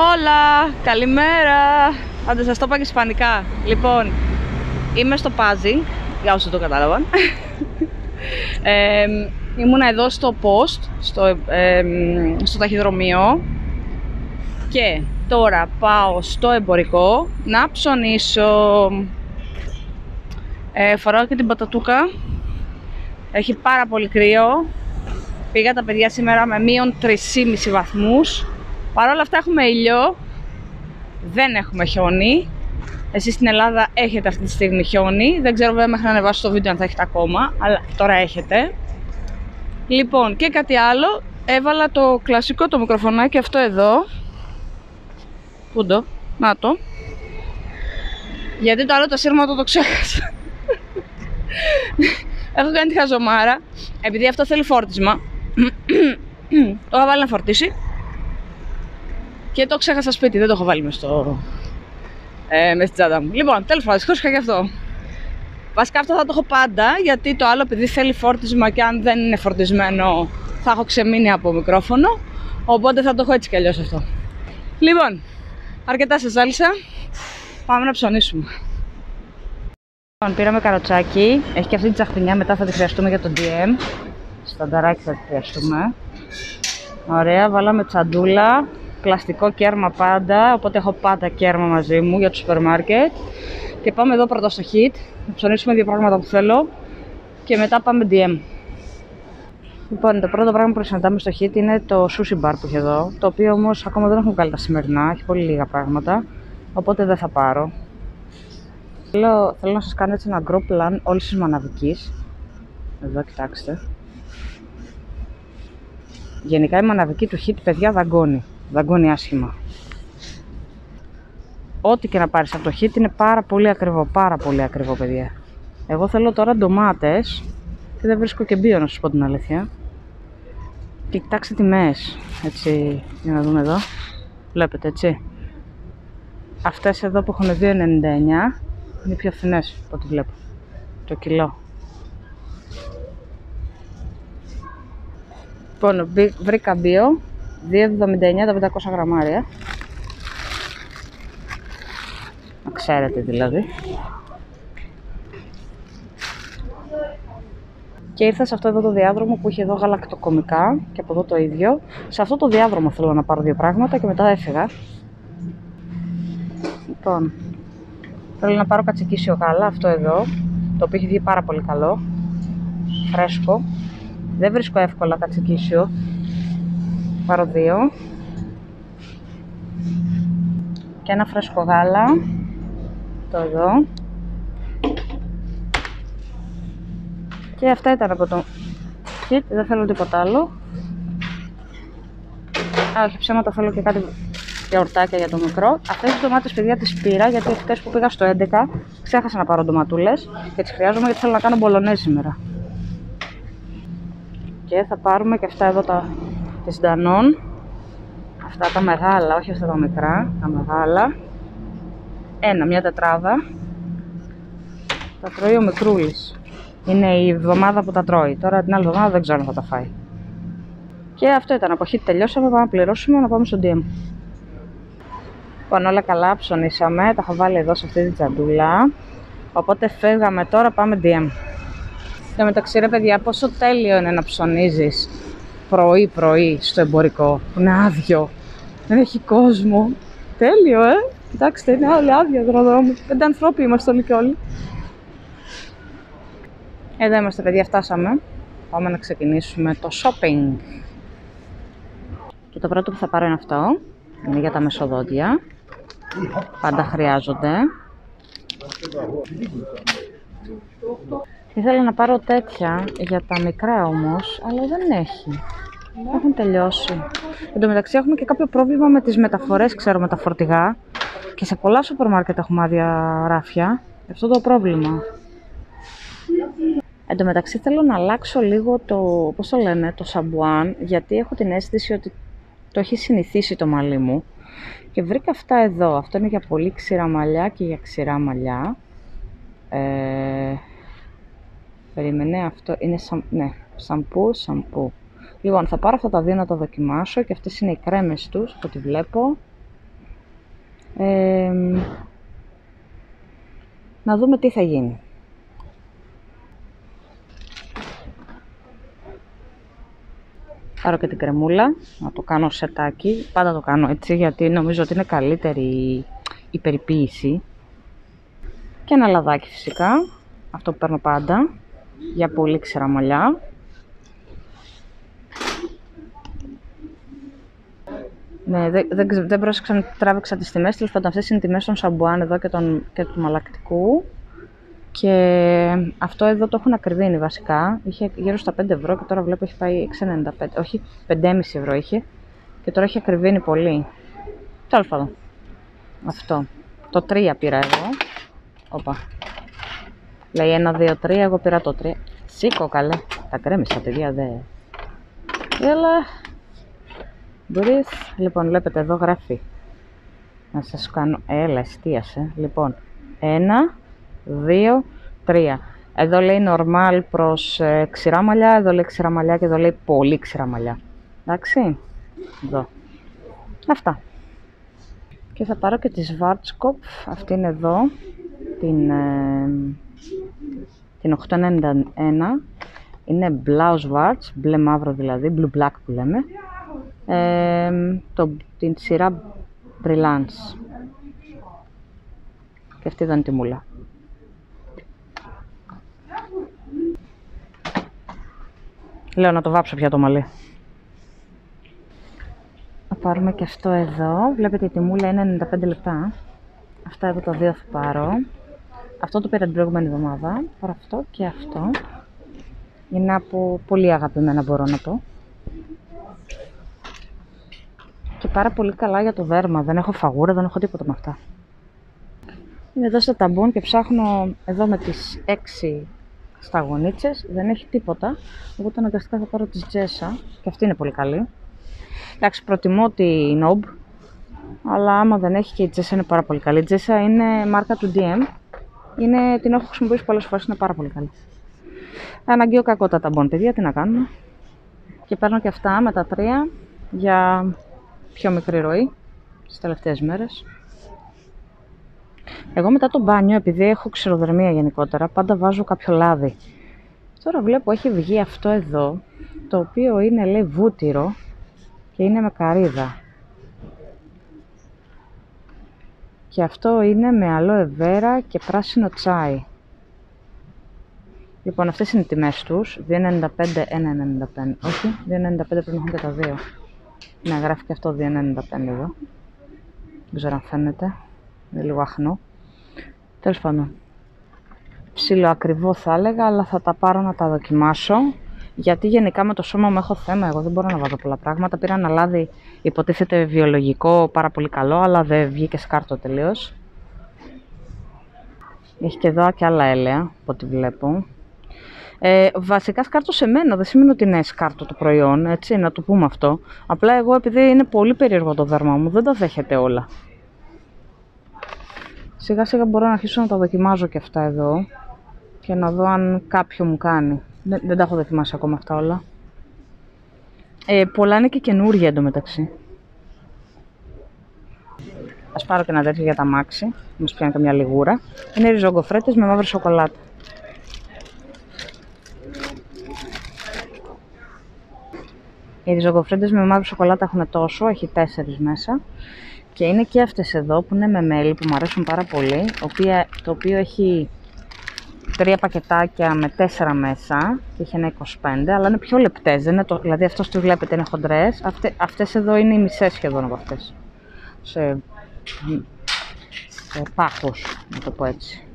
Όλα, καλημέρα. Άντε, σας το είπα και ισπανικά. Λοιπόν, είμαι στο Πάζι, για όσοι το κατάλαβαν. Ήμουνα εδώ στο Post, στο ταχυδρομείο. Και τώρα πάω στο εμπορικό να ψωνίσω. Φοράω και την πατατούκα. Έχει πάρα πολύ κρύο. Πήγα τα παιδιά σήμερα με μείον 3,5 βαθμούς. Παρ' όλα αυτά έχουμε ήλιο, δεν έχουμε χιόνι. Εσείς στην Ελλάδα έχετε αυτή τη στιγμή χιόνι. Δεν ξέρω βέβαια μέχρι να ανεβάσω το βίντεο αν θα έχετε ακόμα, αλλά τώρα έχετε. Λοιπόν, και κάτι άλλο. Έβαλα το κλασικό το μικροφωνάκι αυτό εδώ. Πού το, να το. Γιατί το άλλο το σύρματο το ξέχασα. Έχω κάνει τη χαζομάρα. Επειδή αυτό θέλει φόρτισμα, το είχα βάλει να φορτίσει και το ξέχασα σπίτι, δεν το έχω βάλει μες στην τσάντα μου. Λοιπόν, τέλος πάντων, χώρισα και αυτό. Βασικά αυτό θα το έχω πάντα, γιατί το άλλο επειδή θέλει φόρτισμα και αν δεν είναι φορτισμένο θα έχω ξεμείνει από μικρόφωνο. Οπότε θα το έχω έτσι κι αλλιώς αυτό. Λοιπόν, αρκετά σας ζάλισα. Πάμε να ψωνίσουμε. Λοιπόν, πήραμε καροτσάκι. Έχει και αυτή τη τσαχπινιά, μετά θα τη χρειαστούμε για το DM. Στανταράκι θα τη χρειαστούμε. Ωραία, βάλαμε τσαντούλα. Πλαστικό κέρμα πάντα, οπότε έχω πάντα κέρμα μαζί μου για το σούπερ μάρκετ. Και πάμε εδώ πρώτα στο HIT, να ψωνίσουμε δύο πράγματα που θέλω και μετά πάμε DM. Λοιπόν, το πρώτο πράγμα που συναντάμε στο HIT είναι το sushi bar που έχει εδώ, το οποίο όμως ακόμα δεν έχουν βγάλει τα σημερινά, έχει πολύ λίγα πράγματα, οπότε δεν θα πάρω. Θέλω να σας κάνω έτσι ένα group plan όλης της μαναβικής. Εδώ, κοιτάξτε. Γενικά η μαναβική του HIT, παιδιά, δαγκώνει. Δαγκώνει άσχημα. Ό,τι και να πάρεις από το HIT είναι πάρα πολύ ακριβό. Πάρα πολύ ακριβό, παιδιά. Εγώ θέλω τώρα ντομάτες και δεν βρίσκω και μπίο, να σας πω την αλήθεια. Και κοιτάξτε τιμές. Έτσι, για να δούμε εδώ. Βλέπετε, έτσι. Αυτές εδώ που έχουν 2,99 είναι πιο φθηνές από ό,τι βλέπω. Το κιλό. Λοιπόν, βρήκα μπίο. 2,79 τα 500 γραμμάρια. Να ξέρετε δηλαδή. Και ήρθα σε αυτό εδώ το διάδρομο που είχε εδώ γαλακτοκομικά και από εδώ το ίδιο. Σε αυτό το διάδρομο θέλω να πάρω δύο πράγματα και μετά έφυγα. Λοιπόν, θέλω να πάρω κατσικίσιο γάλα, αυτό εδώ, το οποίο έχει βγει πάρα πολύ καλό. Φρέσκο. Δεν βρίσκω εύκολα κατσικίσιο. Πάρω δύο και ένα φρέσκο γάλα, το εδώ, και αυτά ήταν από το HIT, δεν θέλω τίποτα άλλο. Α, όχι ψέματα, θέλω και κάτι γιαουρτάκια για το μικρό. Αυτές τις ντομάτες, παιδιά, τις πήρα γιατί χτες που πήγα στο 11 ξέχασα να πάρω ντοματούλες και τις χρειάζομαι γιατί θέλω να κάνω μπολονές σήμερα. Και θα πάρουμε και αυτά εδώ τα της Danone, αυτά τα μεγάλα, όχι αυτά τα μικρά, τα μεγάλα, μια τετράδα, τα τρώει ο μικρούλης, είναι η εβδομάδα που τα τρώει, τώρα την άλλη εβδομάδα δεν ξέρω αν θα τα φάει. Και αυτό ήταν, από HIT τελειώσαμε, πάμε να πληρώσουμε, να πάμε στο DM. Λοιπόν, όλα καλά, ψωνίσαμε, τα έχω βάλει εδώ σε αυτή την τσαντούλα, οπότε φεύγαμε τώρα, πάμε DM. Και μεταξύ, ρε παιδιά, πόσο τέλειο είναι να ψωνίζεις πρωί-πρωί στο εμπορικό, που είναι άδειο, δεν έχει κόσμο. Τέλειο, Κοιτάξτε, είναι όλοι άδεια δρόμου. 5 ανθρώποι είμαστε όλοι και όλοι. Εδώ είμαστε, παιδιά, φτάσαμε. Πάμε να ξεκινήσουμε το shopping. Και το πρώτο που θα πάρω είναι αυτό. Είναι για τα μεσοδόντια. Πάντα χρειάζονται. Ήθελα να πάρω τέτοια για τα μικρά όμως, αλλά δεν έχει. Έχουν τελειώσει. Εν τω μεταξύ έχουμε και κάποιο πρόβλημα με τις μεταφορές, ξέρω, με τα φορτηγά. Και σε πολλά σούπερ μάρκετ έχουμε άδεια ράφια. Αυτό το πρόβλημα. Εν τω μεταξύ θέλω να αλλάξω λίγο το, πώς το λένε, το σαμπουάν, γιατί έχω την αίσθηση ότι το έχει συνηθίσει το μαλλί μου. Και βρήκα αυτά εδώ. Αυτό είναι για πολύ ξηρά μαλλιά και για ξηρά μαλλιά. Περίμενε, αυτό είναι σαμπού. Λοιπόν, θα πάρω αυτά τα δύο να τα δοκιμάσω και αυτές είναι οι κρέμες τους, από ό,τι βλέπω. Να δούμε τι θα γίνει. Πάρω και την κρεμούλα, να το κάνω σετάκι, πάντα το κάνω έτσι γιατί νομίζω ότι είναι καλύτερη η περιποίηση. Και ένα λαδάκι φυσικά, αυτό που παίρνω πάντα, για πολύ ξερά μαλλιά. Ναι, δεν πρόσεξα να τράβηξα τις τιμές, τέλος πάντων αυτές είναι οι τιμές των σαμπουάν εδώ και του μαλακτικού. Και αυτό εδώ το έχουν ακριβήνει βασικά, είχε γύρω στα 5 ευρώ και τώρα βλέπω έχει πάει 6,95, όχι 5,5 ευρώ είχε και τώρα έχει ακριβήνει πολύ. Τέλος πάντων, αυτό, το 3 πήρα εγώ, όπα, λέει 1, 2, 3, εγώ πήρα το 3, σήκω καλέ, τα κρέμισα παιδιά δε, έλα, μπορείς, λοιπόν βλέπετε εδώ γράφει, να σας κάνω, έλα εστίασε, λοιπόν, 1, 2, 3. Εδώ λέει normal προς ξηρά μαλλιά, εδώ λέει ξηρά μαλλιά και εδώ λέει πολύ ξηρά μαλλιά. Εντάξει, εδώ. Αυτά. Και θα πάρω και τη Schwarzkopf, αυτή είναι εδώ, την 891. Είναι blau schwarz, μπλε μαύρο δηλαδή, blue black που λέμε. Την σειρά Brillance. Και αυτή ήταν τη μουλά. Λέω να το βάψω πια το μαλλί. Θα πάρουμε και αυτό εδώ. Βλέπετε η τιμούλα είναι 95 λεπτά. Αυτά εδώ τα δύο θα πάρω. Αυτό το πήρα την προηγούμενη εβδομάδα. Πάρω αυτό και αυτό. Είναι από πολύ αγαπημένα μπορώ να πω. Και πάρα πολύ καλά για το δέρμα. Δεν έχω φαγούρα, δεν έχω τίποτα με αυτά. Είμαι εδώ στα ταμπών και ψάχνω εδώ με τις 6 σταγονίτσες, δεν έχει τίποτα. Εγώ το αναγκαστικά θα πάρω τη Τζέσα και αυτή είναι πολύ καλή. Εντάξει, προτιμώ τη Νόμπ, αλλά άμα δεν έχει και η Τζέσα είναι πάρα πολύ καλή. Η Τζέσα είναι μάρκα του DM, την έχω χρησιμοποιήσει πολλές φορές, είναι πάρα πολύ καλή. Αναγκαίο κακό τα ταμπών, παιδιά, τι να κάνουμε. Και παίρνω και αυτά με τα 3 για πιο μικρή ροή τις τελευταίες μέρες. Εγώ μετά το μπάνιο, επειδή έχω ξηροδερμία γενικότερα, πάντα βάζω κάποιο λάδι. Τώρα βλέπω έχει βγει αυτό εδώ, το οποίο είναι λέει βούτυρο και είναι με καρύδα. Και αυτό είναι με αλόε βέρα και πράσινο τσάι. Λοιπόν, αυτές είναι οι τιμές τους, 2,95, 1,95, όχι, 2,95 πρέπει να έχουν και τα δύο. Να γράφει και αυτό 2,95 εδώ, δεν ξέρω αν φαίνεται. Είναι λίγο αχνό. Τέλος πάντων. Ψιλο ακριβό θα έλεγα, αλλά θα τα πάρω να τα δοκιμάσω. Γιατί γενικά με το σώμα μου έχω θέμα. Εγώ δεν μπορώ να βάλω πολλά πράγματα. Πήρα ένα λάδι, υποτίθεται βιολογικό, πάρα πολύ καλό, αλλά δεν βγήκε σκάρτο τελείως. Έχει και εδώ και άλλα έλαια, από ό,τι βλέπω. Βασικά σκάρτο σε μένα, δεν σημαίνει ότι είναι σκάρτο το προϊόν, έτσι, να το πούμε αυτό. Απλά εγώ, επειδή είναι πολύ περίεργο το δέρμα μου, δεν τα δέχεται όλα. Σιγά σιγά μπορώ να αρχίσω να τα δοκιμάζω και αυτά εδώ και να δω αν κάποιο μου κάνει. Δεν τα έχω δοκιμάσει ακόμα αυτά όλα. Πολλά είναι και καινούργια εντωμεταξύ. Ας πάρω και ένα τέτοιο για τα μάξι, μας πιάνει καμιά λιγούρα. Είναι ριζογκοφρέτες με μαύρη σοκολάτα. Οι ριζογκοφρέτες με μαύρη σοκολάτα έχουν τόσο, έχει 4 μέσα. Και είναι και αυτές εδώ που είναι με μέλι που μου αρέσουν πάρα πολύ, το οποίο έχει 3 πακετάκια με 4 μέσα και έχει ένα 25, αλλά είναι πιο λεπτές, δεν είναι δηλαδή αυτές που βλέπετε είναι χοντρές, αυτές εδώ είναι οι μισές σχεδόν από αυτές, σε πάχος, να το πω έτσι.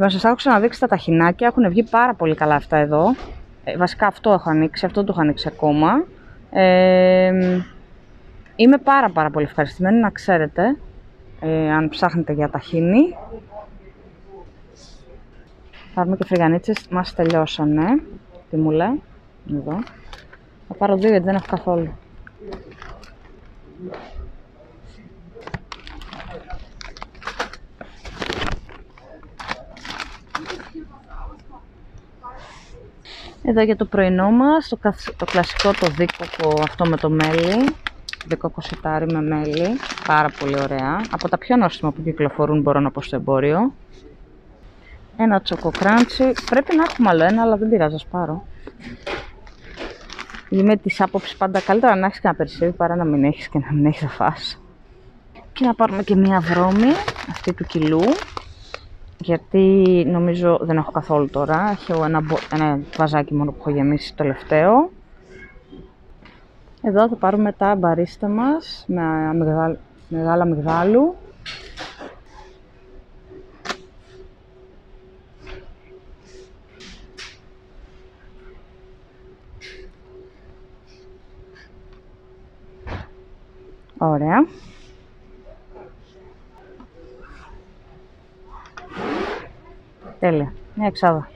Σας έχω ξαναδείξει τα ταχινάκια, έχουν βγει πάρα πολύ καλά αυτά εδώ, βασικά αυτό έχω ανοίξει, αυτό το έχω ανοίξει ακόμα. Είμαι πάρα πολύ ευχαριστημένη, να ξέρετε, αν ψάχνετε για ταχίνι. Πάρουμε και φρυγανίτσες, μας τελειώσανε, τι μου λέει, εδώ. Θα πάρω 2 γιατί δεν έχω καθόλου. Εδώ για το πρωινό μας, το κλασικό το δίκοκο αυτό με το μέλι. 10 κοσετάρι με μέλι, πάρα πολύ ωραία. Από τα πιο νόστιμα που κυκλοφορούν, μπορώ να πω, στο εμπόριο. Ένα τσοκοκράντσι. Πρέπει να έχουμε άλλο ένα, αλλά δεν πειράζει, ας πάρω. Είμαι της άποψης πάντα καλύτερα να έχεις και να περισσεύει παρά να μην έχεις και να μην έχεις να φας. Και να πάρουμε και μία βρώμη, αυτή του κιλού. Γιατί νομίζω δεν έχω καθόλου τώρα. Έχω ένα βαζάκι μόνο που έχω γεμίσει τελευταίο. Εδώ θα πάρουμε τα μπαρίστα μας με μεγάλα αμυγδάλου. Ωραία. Τέλεια. Μια εξάδα.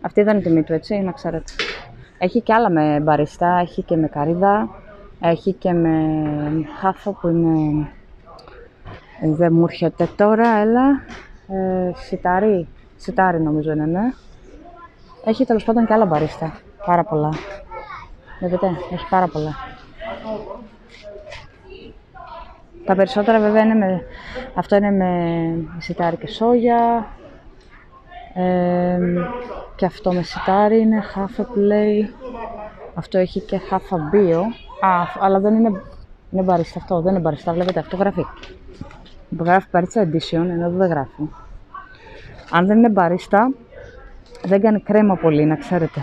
Αυτή ήταν η τιμή του, έτσι, να ξέρετε. Έχει και άλλα με μπαριστά, έχει και με καρύδα, έχει και με χάφο που είναι... Δεν μου έρχεται τώρα, έλα. Σιτάρι νομίζω είναι, ναι. Έχει τέλος πάντων και άλλα μπαρίστα. Πάρα πολλά. Βλέπετε, έχει πάρα πολλά. Τα περισσότερα βέβαια είναι με... Αυτό είναι με σιτάρι και σόγια. Και αυτό με σιτάρι είναι χάφα που λέει. Αυτό έχει και χάφα μπίο. Αλλά δεν είναι μπαρίστα αυτό, δεν είναι μπαρίστα. Βλέπετε, αυτό γράφει. Γράφει barista edition, ενώ δεν γράφει. Αν δεν είναι μπαρίστα, δεν κάνει κρέμα πολύ, να ξέρετε.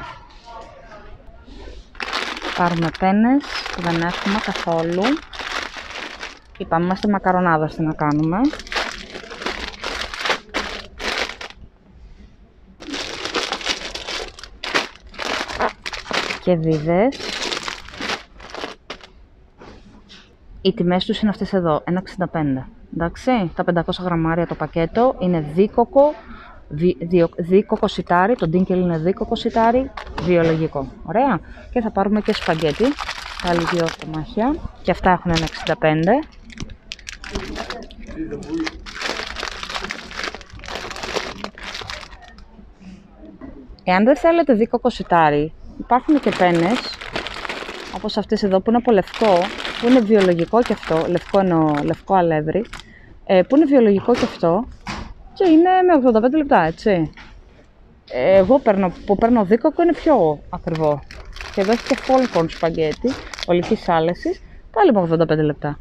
Πάρουμε πένες που δεν έχουμε καθόλου. Είπαμε, είμαστε μακαρονάδα στην να κάνουμε. Και βίδες. Οι τιμές τους είναι αυτές εδώ, 1,65. Εντάξει, τα 500 γραμμάρια το πακέτο είναι δίκοκο σιτάρι, το ντίνκελ είναι δίκοκο σιτάρι, βιολογικό. Ωραία, και θα πάρουμε και σπαγκέτι, πάλι 2 κομμάτια, και αυτά έχουν 1,65. Εάν δεν θέλετε δίκοκο σιτάρι, υπάρχουν και πένες, όπως αυτές εδώ που είναι από λευκό, που είναι βιολογικό και αυτό, λευκό εννοώ, λευκό αλεύρι, που είναι βιολογικό και αυτό, και είναι με 85 λεπτά, έτσι. Εγώ που παίρνω δίκοκο είναι πιο ακριβό. Και εδώ έχει και φόλκον σπαγκέτι, ολικής άλεσης, πάλι με 85 λεπτά.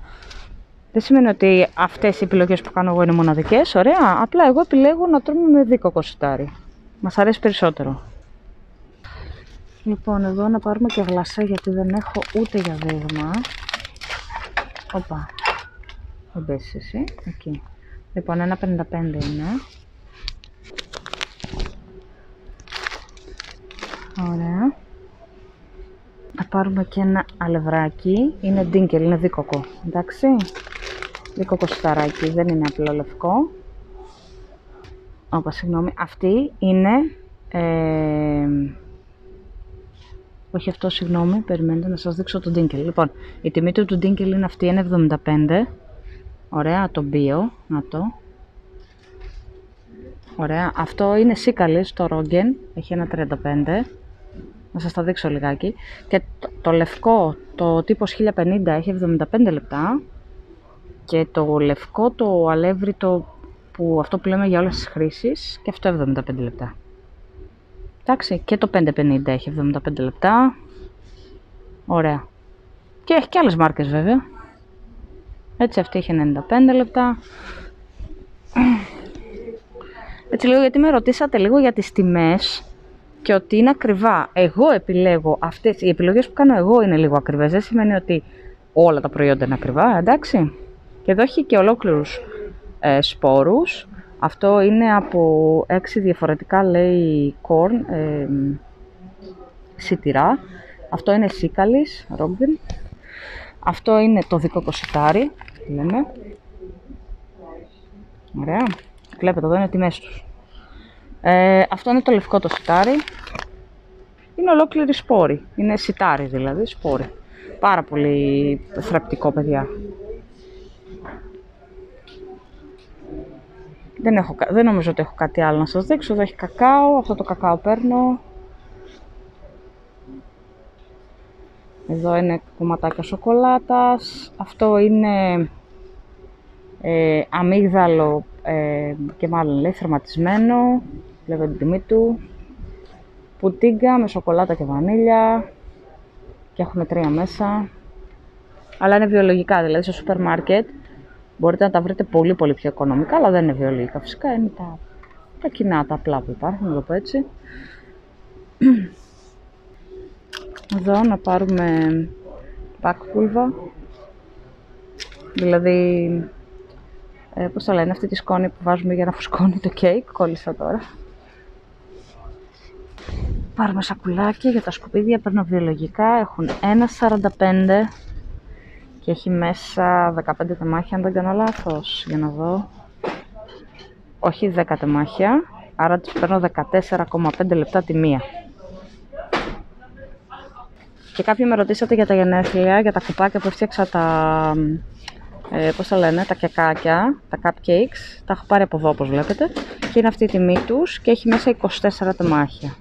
Δεν σημαίνει ότι αυτές οι επιλογές που κάνω εγώ είναι μοναδικές, ωραία, απλά εγώ επιλέγω να τρώμε με δίκοκο σιτάρι. Μας αρέσει περισσότερο. Λοιπόν, εδώ να πάρουμε και γλασέ, γιατί δεν έχω ούτε για δείγμα. Οπα, δεν πέσεις εσύ, εκεί. Λοιπόν, 1,55 είναι. Ωραία. Θα πάρουμε και ένα αλευράκι. Είναι ντίνκελ, είναι δίκοκο, εντάξει. Δίκοκο σιταράκι, δεν είναι απλό λευκό. Οπα, συγγνώμη, αυτή είναι... Όχι αυτό, συγγνώμη, περιμένετε να σας δείξω τον ντίνκελ. Λοιπόν, η τιμή του ντίνκελ είναι αυτή, είναι 75. Ωραία, το μπίο, να το. Ωραία, αυτό είναι σίκαλι στο ρόγγεν, έχει ένα 35. Να σας τα δείξω λιγάκι. Και το λευκό, το τύπος 1050, έχει 75 λεπτά. Και το λευκό, το αλεύρι, που αυτό που λέμε για όλες τις χρήσεις, και αυτό 75 λεπτά. Εντάξει, και το 5,50 έχει 75 λεπτά. Ωραία. Και έχει και άλλες μάρκες βέβαια. Έτσι, αυτή έχει 95 λεπτά. Έτσι λίγο, γιατί με ρωτήσατε λίγο για τις τιμές και ότι είναι ακριβά. Εγώ επιλέγω αυτές, οι επιλογές που κάνω εγώ είναι λίγο ακριβές. Δεν σημαίνει ότι όλα τα προϊόντα είναι ακριβά, εντάξει. Και εδώ έχει και ολόκληρους σπόρους. Αυτό είναι από 6 διαφορετικά, λέει, corn, σιτηρά. Αυτό είναι σίκαλις, ρόγκεν. Αυτό είναι το δίκοκο σιτάρι, λέμε. Ωραία. Βλέπετε, εδώ είναι τιμές τους. Αυτό είναι το λευκό το σιτάρι. Είναι ολόκληρη σπόρη. Είναι σιτάρι δηλαδή, σπόρη. Πάρα πολύ θρεπτικό, παιδιά. Δεν νομίζω ότι έχω κάτι άλλο να σας δείξω. Εδώ έχει κακάο, αυτό το κακάο παίρνω. Εδώ είναι κομματάκια σοκολάτας. Αυτό είναι αμύγδαλο και μάλλον λέει θερματισμένο. Βλέπετε την τιμή του. Πουτίγκα με σοκολάτα και βανίλια. Και έχουν 3 μέσα. Αλλά είναι βιολογικά, δηλαδή στο σούπερ μάρκετ μπορείτε να τα βρείτε πολύ πολύ πιο οικονομικά, αλλά δεν είναι βιολογικά φυσικά, είναι τα κοινά, τα απλά που υπάρχουν, να το πω έτσι. Εδώ να πάρουμε πακπούλβα, δηλαδή πώς το λένε, αυτή τη σκόνη που βάζουμε για να φουσκώνει το κέικ, κόλλησα τώρα. Πάρουμε σακουλάκι για τα σκουπίδια, παίρνω βιολογικά, έχουν 1,45 και έχει μέσα 15 τεμάχια, αν δεν κάνω λάθος, για να δω. Όχι 10 τεμάχια, άρα τις παίρνω 14,5 λεπτά τη μία. Και κάποιοι με ρωτήσατε για τα γενέθλια, για τα κουπάκια που έφτιαξα, τα πώς τα λένε, τα κεκάκια, τα cupcakes. Τα έχω πάρει από εδώ όπως βλέπετε και είναι αυτή η τιμή τους και έχει μέσα 24 τεμάχια.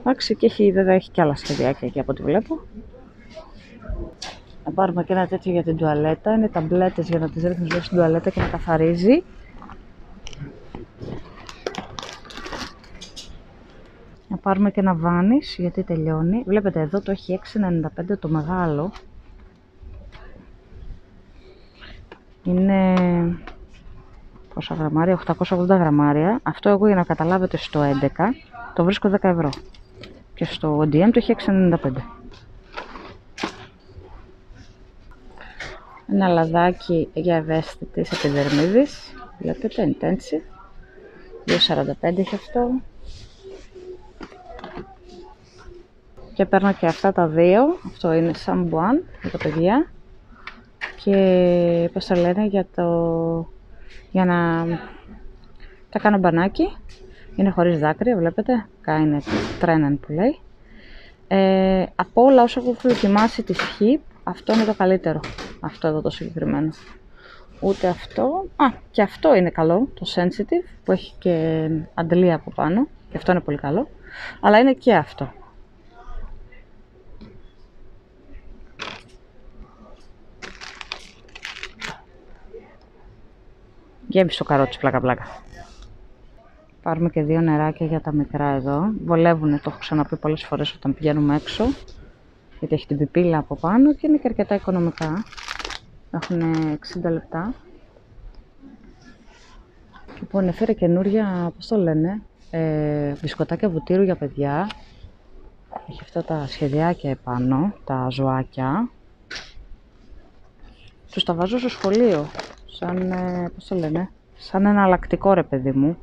Εντάξει, και έχει, βέβαια έχει και άλλα σχεδιάκια εκεί από ό,τι βλέπω. Να πάρουμε και ένα τέτοιο για την τουαλέτα. Είναι ταμπλέτες για να τις ρίχνεις μέσα στην τουαλέτα και να καθαρίζει. Να πάρουμε και ένα βάνις γιατί τελειώνει. Βλέπετε εδώ το έχει 6,95 το μεγάλο. Είναι πόσα γραμμάρια, 880 γραμμάρια. Αυτό εγώ για να καταλάβετε στο 11 το βρίσκω 10 ευρώ. Και στο DM το έχει 6,95. Ένα λαδάκι για ευαίσθητης επιδερμίδης. Βλέπετε, intensive. 2,45 έχει αυτό. Και παίρνω και αυτά τα δύο. Αυτό είναι σαμπουάν για τα παιδιά. Και πώς το λένε, για να τα κάνω μπανάκι. Είναι χωρίς δάκρυα, βλέπετε. Κάινε τρέναν που λέει. Από όλα όσα έχω δοκιμάσει τη χιπ, αυτό είναι το καλύτερο. Αυτό εδώ το συγκεκριμένο. Ούτε αυτό. Α, και αυτό είναι καλό. Το sensitive που έχει και αντλία από πάνω. Και αυτό είναι πολύ καλό. Αλλά είναι και αυτό. Γέμισε το καρότσι, πλάκα πλάκα. Πάρουμε και δύο νεράκια για τα μικρά εδώ. Βολεύουνε, το έχω ξαναπεί πολλές φορές όταν πηγαίνουμε έξω. Γιατί έχει την πιπίλα από πάνω και είναι και αρκετά οικονομικά. Έχουν 60 λεπτά. Λοιπόν, έφερε καινούρια, πώς το λένε, μπισκοτάκια βουτύρου για παιδιά. Έχει αυτά τα σχεδιάκια επάνω, τα ζωάκια. Τους τα βάζω στο σχολείο. Σαν, πώς το λένε, σαν εναλλακτικό ρε παιδί μου.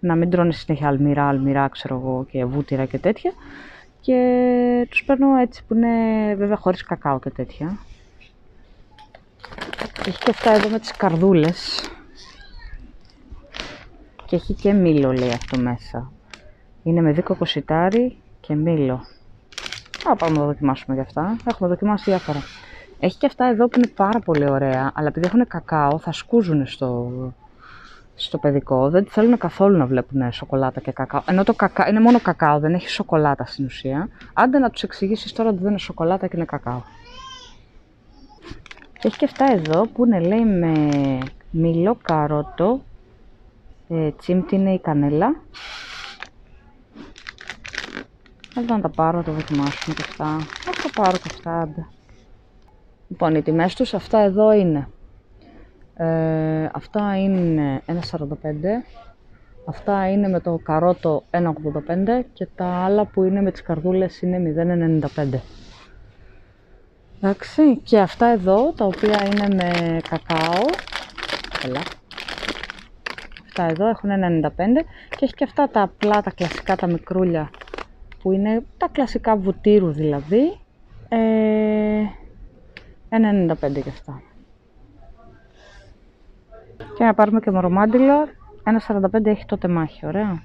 Να μην τρώνε συνέχεια αλμυρά, ξέρω εγώ, και βούτυρα και τέτοια. Και τους παίρνω έτσι που είναι βέβαια χωρίς κακάο και τέτοια. Έχει και αυτά εδώ με τις καρδούλες. Και έχει και μήλο λέει αυτό μέσα. Είναι με δίκο κοσιτάρι και μήλο. Α, πάμε να δοκιμάσουμε για αυτά. Έχουμε δοκιμάσει διάφορα. Έχει και αυτά εδώ που είναι πάρα πολύ ωραία, αλλά επειδή έχουν κακάο θα σκούζουν στο παιδικό. Δεν θέλουν καθόλου να βλέπουν σοκολάτα και κακάο. Ενώ το κακάο είναι μόνο κακάο, δεν έχει σοκολάτα στην ουσία. Άντε να τους εξηγήσεις τώρα ότι δεν είναι σοκολάτα και είναι κακάο. Και έχει και αυτά εδώ που είναι λέει με μήλο, καρότο, τσίμπτη είναι η κανέλα. Άντε να τα πάρω, να τα δοκιμάσουμε και αυτά. Άντε να τα πάρω και αυτά, άντε. Λοιπόν, οι τιμές τους αυτά εδώ είναι. Αυτά είναι 1,45. Αυτά είναι με το καρότο 1,85 και τα άλλα που είναι με τις καρδούλες είναι 0,95. Εντάξει, και αυτά εδώ τα οποία είναι με κακάο. Έλα. Αυτά εδώ έχουν 1,95 και έχει και αυτά τα απλά, τα κλασικά, τα μικρούλια που είναι τα κλασικά βουτύρου δηλαδή. 1,95 και αυτά. Και να πάρουμε και μορομάντιλα. 1,45 έχει το τεμάχι, ωραία.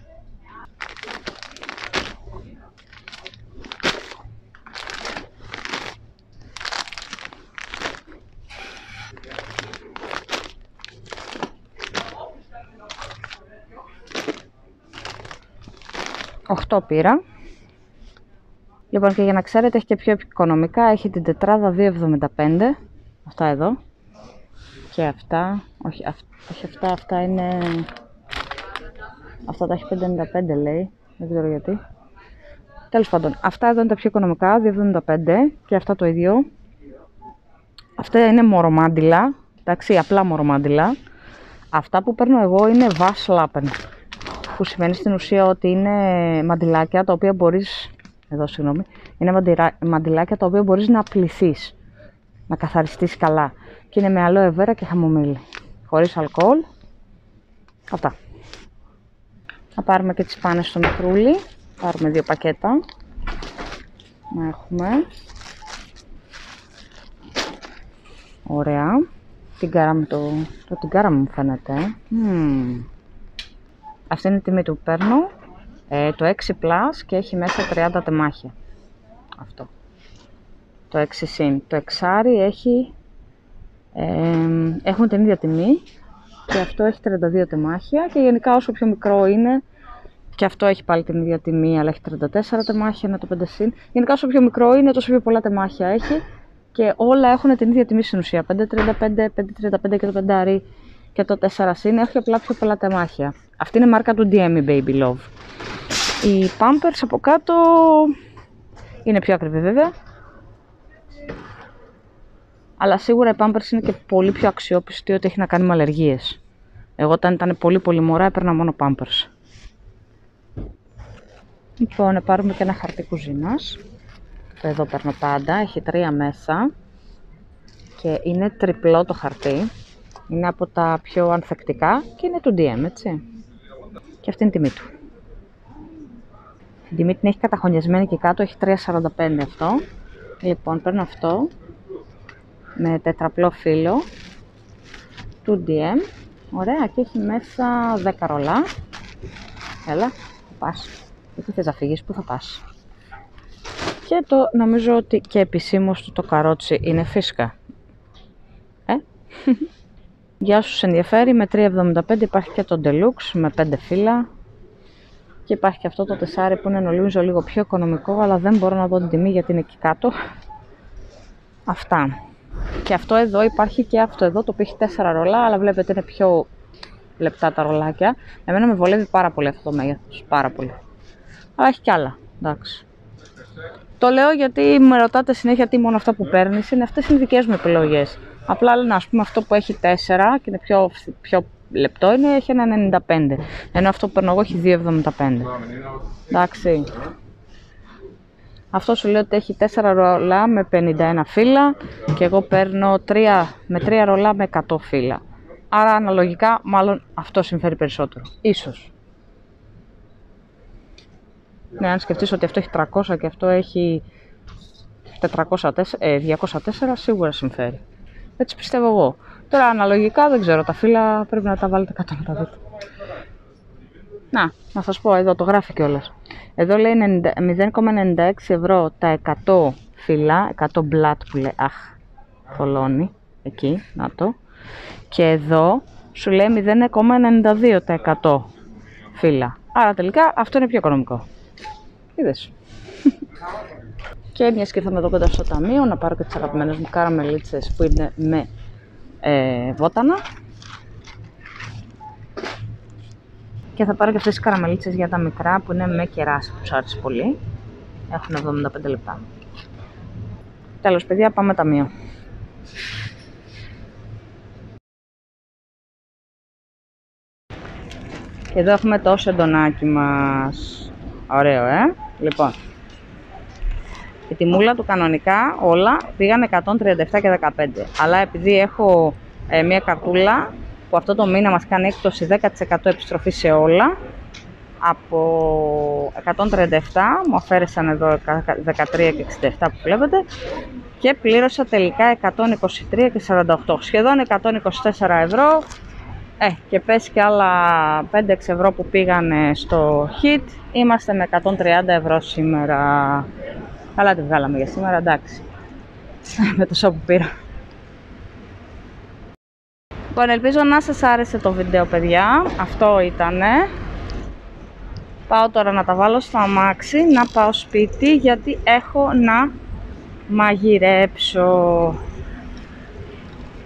Οχτώ πήρα. Λοιπόν, και για να ξέρετε, έχει και πιο οικονομικά. Έχει την τετράδα 2,75. Αυτά εδώ. Και αυτά. Όχι, αυτά είναι. Αυτά τα έχει 5,95 λέει. Δεν ξέρω γιατί. Τέλος πάντων, αυτά εδώ είναι τα πιο οικονομικά. 2,75 και αυτά το ίδιο. Αυτά είναι μορομάντιλα. Εντάξει, απλά μορομάντιλα. Αυτά που παίρνω εγώ είναι Waschlappen. Που σημαίνει στην ουσία ότι είναι μαντιλάκια τα οποία μπορείς. Εδώ, συγγνώμη, είναι μαντιλάκια τα οποία μπορείς να πλυθείς, να καθαριστείς καλά. Και είναι με αλόε βέρα και χαμομήλι, χωρίς αλκοόλ. Αυτά. Να πάρουμε και τις πάνες στο μικρούλι. Πάρουμε 2 πακέτα. Να έχουμε. Ωραία. Την κάρα μου φαίνεται. Αυτή είναι η τιμή του που παίρνω. Το 6+ και έχει μέσα 30 τεμάχια. Αυτό. Το 6+. Το 6 έχει. Έχουν την ίδια τιμή. Και αυτό έχει 32 τεμάχια. Και γενικά όσο πιο μικρό είναι. Και αυτό έχει πάλι την ίδια τιμή, αλλά έχει 34 τεμάχια. Είναι το 5+. Γενικά όσο πιο μικρό είναι, τόσο πιο πολλά τεμάχια έχει. Και όλα έχουν την ίδια τιμή στην ουσία. 5,35, 5,35 και το 5 και το 4+. Έχει απλά πιο πολλά τεμάχια. Αυτή είναι η μάρκα του DM Baby Love. Οι Pampers από κάτω είναι πιο ακριβή βέβαια. Αλλά σίγουρα οι Pampers είναι και πολύ πιο αξιόπιστοι ό,τι έχει να κάνει με αλλεργίες. Εγώ όταν ήταν πολύ μωρά έπαιρνα μόνο Pampers. Λοιπόν, να πάρουμε και ένα χαρτί κουζίνας. Εδώ παίρνω πάντα, έχει 3 μέσα. Και είναι τριπλό το χαρτί. Είναι από τα πιο ανθεκτικά και είναι του DM, έτσι. Και αυτή είναι η τιμή του. Η τιμή την έχει καταχωνιασμένη και κάτω, έχει 3,45 αυτό. Λοιπόν, παίρνω αυτό με τετραπλό φύλλο του DM. Ωραία, και έχει μέσα 10 ρολά. Έλα, θα πας. Γιατί θες να φύγεις, πού θα πας. Και το νομίζω ότι και επισήμως το καρότσι είναι φίσκα. Για όσους ενδιαφέρει, με 3,75 υπάρχει και το Deluxe με 5 φύλλα. Και υπάρχει και αυτό το 4 που είναι νομίζω λίγο πιο οικονομικό, αλλά δεν μπορώ να δω την τιμή γιατί είναι εκεί κάτω. Αυτά. Και αυτό εδώ υπάρχει και αυτό εδώ, το οποίο έχει 4 ρολά, αλλά βλέπετε είναι πιο λεπτά τα ρολάκια. Εμένα με βολεύει πάρα πολύ αυτό το μέγεθος, πάρα πολύ. Αλλά έχει κι άλλα, εντάξει. Το λέω γιατί με ρωτάτε συνέχεια τι μόνο αυτά που παίρνεις είναι, αυτές είναι δικές μου επιλογές. Απλά λένε, ας πούμε, αυτό που έχει 4 και είναι πιο λεπτό είναι, έχει ένα 95. Ενώ αυτό που παίρνω εγώ έχει 2,75. Εντάξει. Αυτό σου λέει ότι έχει 4 ρολά με 51 φύλλα και εγώ παίρνω 3 ρολά με 100 φύλλα. Άρα αναλογικά μάλλον αυτό συμφέρει περισσότερο. Ίσως. Ναι, αν σκεφτείς ότι αυτό έχει 300 και αυτό έχει 204, σίγουρα συμφέρει. Έτσι πιστεύω εγώ. Τώρα αναλογικά δεν ξέρω, τα φύλλα πρέπει να τα βάλετε κάτω να τα δείτε. Να σας πω εδώ, το γράφει κιόλας. Εδώ λέει 0,96 ευρώ τα 100 φύλλα, 100 μπλάτ που λέει, αχ, θολώνει, εκεί, να το. Και εδώ σου λέει 0,92 τα 100 φύλλα. Άρα τελικά αυτό είναι πιο οικονομικό. Είδες. Και μιας και ήρθαμε εδώ κοντά στο ταμείο, να πάρω και τις αγαπημένες μου καραμελίτσες που είναι με βότανα. Και θα πάρω και αυτές τις καραμελίτσες για τα μικρά που είναι με κεράσι, που τους άρεσε πολύ. Έχουν 75 λεπτά. Τέλος παιδιά, πάμε ταμείο. Και εδώ έχουμε το σεντονάκι μας. Ωραίο, Λοιπόν, η τιμούλα του κανονικά όλα πήγαν 137,15. Αλλά επειδή έχω μια καρτούλα που αυτό το μήνα μας κάνει έκπτωση 10% επιστροφή σε όλα, από 137 μου αφαίρεσαν εδώ 13,67 που βλέπετε και πλήρωσα τελικά 123,48. Σχεδόν 124 ευρώ και πες και άλλα 5-6 ευρώ που πήγανε στο hit. Είμαστε με 130 ευρώ σήμερα. Καλά τη βγάλαμε για σήμερα, εντάξει. Με το show που πήρα. Λοιπόν, ελπίζω να σας άρεσε το βίντεο παιδιά. Αυτό ήτανε. Πάω τώρα να τα βάλω στο αμάξι, να πάω σπίτι γιατί έχω να μαγειρέψω.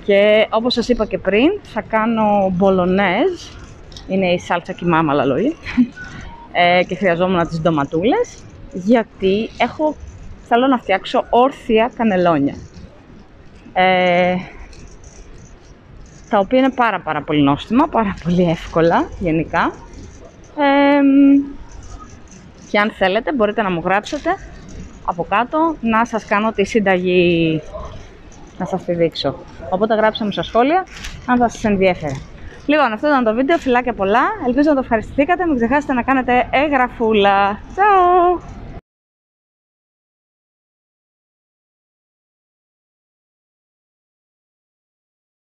Και όπως σας είπα και πριν, θα κάνω μπολονέζ. Είναι η σάλτσα κι η μάμα λαλόι. Και χρειαζόμουν τις ντοματούλες, γιατί θέλω να φτιάξω όρθια κανελόνια. Τα οποία είναι πάρα πολύ νόστιμα, πάρα πολύ εύκολα γενικά. Και αν θέλετε μπορείτε να μου γράψετε από κάτω να σας κάνω τη συνταγή, να σας τη δείξω. Οπότε γράψτε μου στα σχόλια αν θα σας ενδιέφερε. Λοιπόν, αυτό ήταν το βίντεο, φιλάκια πολλά, ελπίζω να το ευχαριστηθήκατε, μην ξεχάσετε να κάνετε εγγραφούλα. Τσάου!